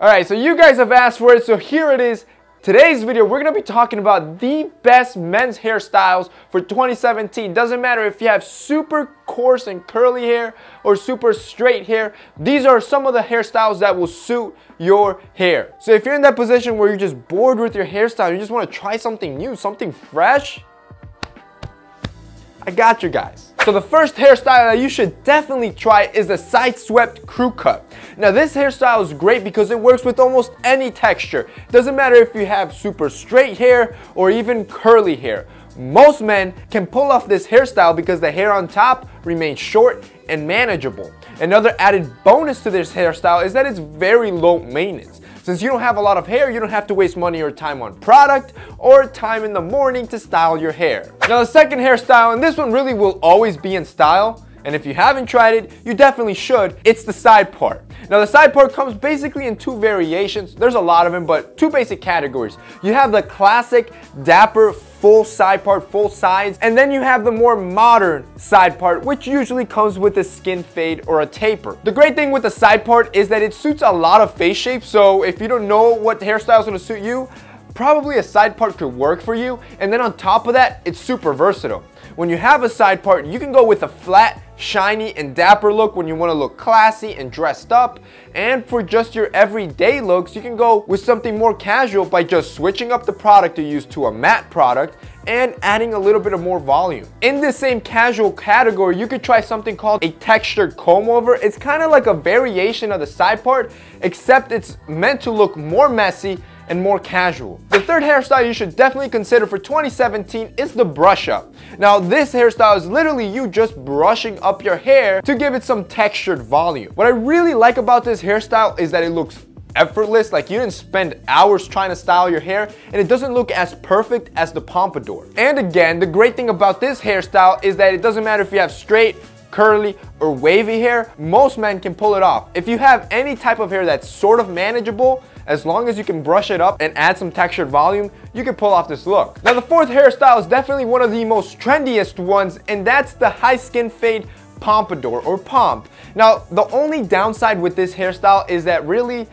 Alright, so you guys have asked for it, so here it is. Today's video, we're going to be talking about the best men's hairstyles for 2017. Doesn't matter if you have super coarse and curly hair or super straight hair. These are some of the hairstyles that will suit your hair. So if you're in that position where you're just bored with your hairstyle, you just want to try something new, something fresh, I got you guys. So the first hairstyle that you should definitely try is the side swept crew cut. Now this hairstyle is great because it works with almost any texture. Doesn't matter if you have super straight hair or even curly hair. Most men can pull off this hairstyle because the hair on top remains short and manageable. Another added bonus to this hairstyle is that it's very low maintenance. Since you don't have a lot of hair, you don't have to waste money or time on product or time in the morning to style your hair. Now the second hairstyle, and this one really will always be in style, and if you haven't tried it, you definitely should. It's the side part. Now the side part comes basically in two variations. There's a lot of them, but two basic categories. You have the classic dapper full side part, full sides, and then you have the more modern side part, which usually comes with a skin fade or a taper. The great thing with the side part is that it suits a lot of face shapes, so if you don't know what hairstyle is going to suit you, probably a side part could work for you. And then on top of that, it's super versatile. When you have a side part, you can go with a flat, shiny, and dapper look when you want to look classy and dressed up. And for just your everyday looks, you can go with something more casual by just switching up the product you use to a matte product and adding a little bit of more volume. In this same casual category, you could try something called a textured comb over. It's kind of like a variation of the side part, except it's meant to look more messy and more casual. The third hairstyle you should definitely consider for 2017 is the brush up. Now this hairstyle is literally you just brushing up your hair to give it some textured volume. What I really like about this hairstyle is that it looks effortless, like you didn't spend hours trying to style your hair, and it doesn't look as perfect as the pompadour. And again, the great thing about this hairstyle is that it doesn't matter if you have straight, curly, or wavy hair. Most men can pull it off. If you have any type of hair that's sort of manageable, as long as you can brush it up and add some textured volume, you can pull off this look. Now the fourth hairstyle is definitely one of the most trendiest ones, and that's the high skin fade pompadour or pomp. Now the only downside with this hairstyle is that really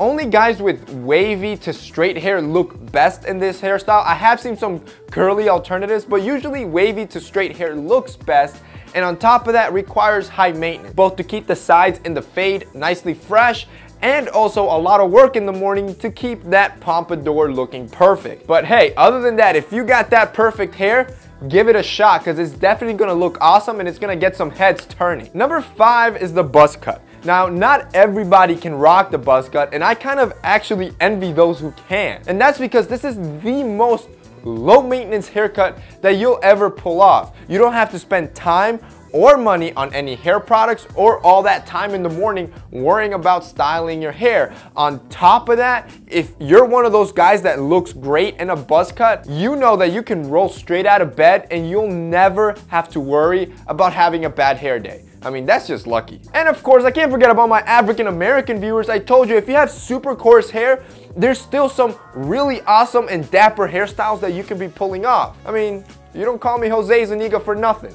only guys with wavy to straight hair look best in this hairstyle. I have seen some curly alternatives, but usually wavy to straight hair looks best. And on top of that, requires high maintenance, both to keep the sides and the fade nicely fresh, and also a lot of work in the morning to keep that pompadour looking perfect. But hey, other than that, if you got that perfect hair, give it a shot, because it's definitely going to look awesome and it's going to get some heads turning. Number five is the buzz cut. Now, not everybody can rock the buzz cut, and I kind of actually envy those who can. And that's because this is the most low maintenance haircut that you'll ever pull off. You don't have to spend time or money on any hair products or all that time in the morning worrying about styling your hair. On top of that, if you're one of those guys that looks great in a buzz cut, you know that you can roll straight out of bed and you'll never have to worry about having a bad hair day. I mean, that's just lucky. And of course, I can't forget about my African American viewers. I told you, if you have super coarse hair, there's still some really awesome and dapper hairstyles that you can be pulling off. I mean, you don't call me Jose Zuniga for nothing.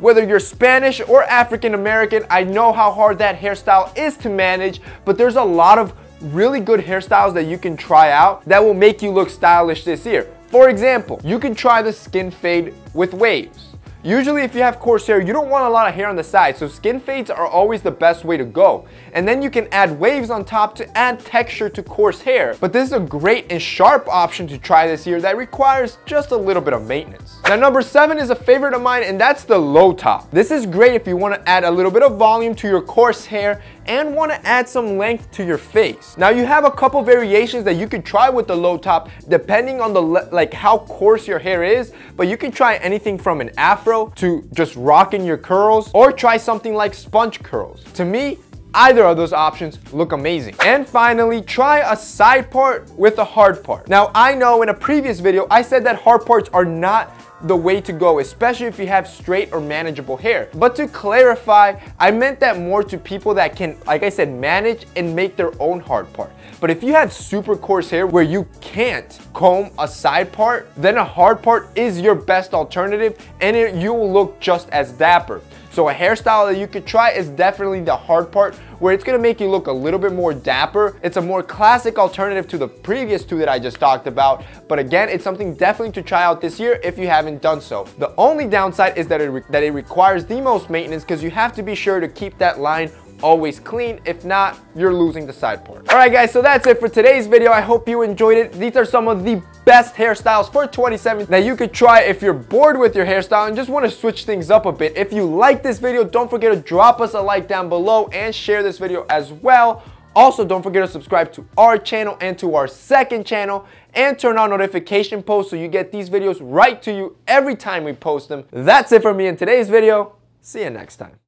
Whether you're Spanish or African American, I know how hard that hairstyle is to manage, but there's a lot of really good hairstyles that you can try out that will make you look stylish this year. For example, you can try the skin fade with waves. Usually if you have coarse hair, you don't want a lot of hair on the side, so skin fades are always the best way to go. And then you can add waves on top to add texture to coarse hair. But this is a great and sharp option to try this year that requires just a little bit of maintenance. Now number seven is a favorite of mine, and that's the low top. This is great if you want to add a little bit of volume to your coarse hair and want to add some length to your face. Now you have a couple variations that you could try with the low top depending on the like how coarse your hair is, but you can try anything from an afro to just rocking your curls, or try something like sponge curls. To me, either of those options look amazing. And finally, try a side part with a hard part. Now I know in a previous video I said that hard parts are not the way to go, especially if you have straight or manageable hair. But to clarify, I meant that more to people that can, like I said, manage and make their own hard part. But if you have super coarse hair where you can't comb a side part, then a hard part is your best alternative, and you will look just as dapper. So a hairstyle that you could try is definitely the hard part, where it's gonna make you look a little bit more dapper. It's a more classic alternative to the previous two that I just talked about, but again, it's something definitely to try out this year if you haven't done so. The only downside is that it requires the most maintenance, because you have to be sure to keep that line always clean. If not, you're losing the side part. All right guys, so that's it for today's video. I hope you enjoyed it. These are some of the best hairstyles for 2017 that you could try if you're bored with your hairstyle and just want to switch things up a bit. If you like this video, don't forget to drop us a like down below and share this video as well. Also, don't forget to subscribe to our channel and to our second channel, and turn on notification posts so you get these videos right to you every time we post them. That's it for me in today's video. See you next time.